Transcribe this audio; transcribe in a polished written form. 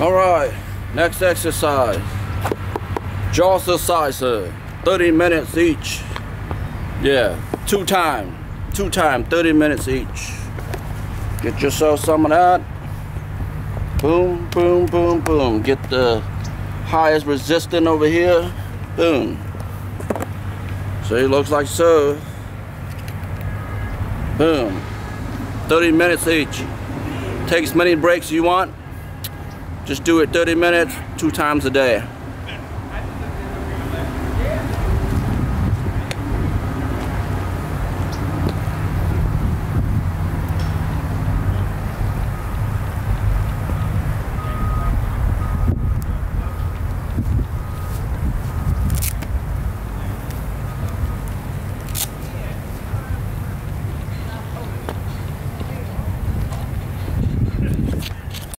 Alright, next exercise. Jaw exercises, 30 minutes each. Yeah, two time, 30 minutes each. Get yourself some of that. Boom, boom, boom, boom. Get the highest resistance over here. Boom. See, looks like so. Boom. 30 minutes each. Take as many breaks as you want. Just do it 30 minutes, 2 times a day.